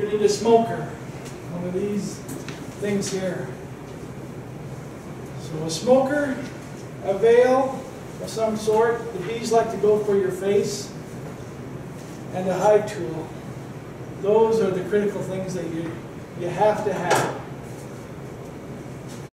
You need a smoker, one of these things here. So a smoker, a veil of some sort. The bees like to go for your face, and a hive tool. Those are the critical things that you have to have.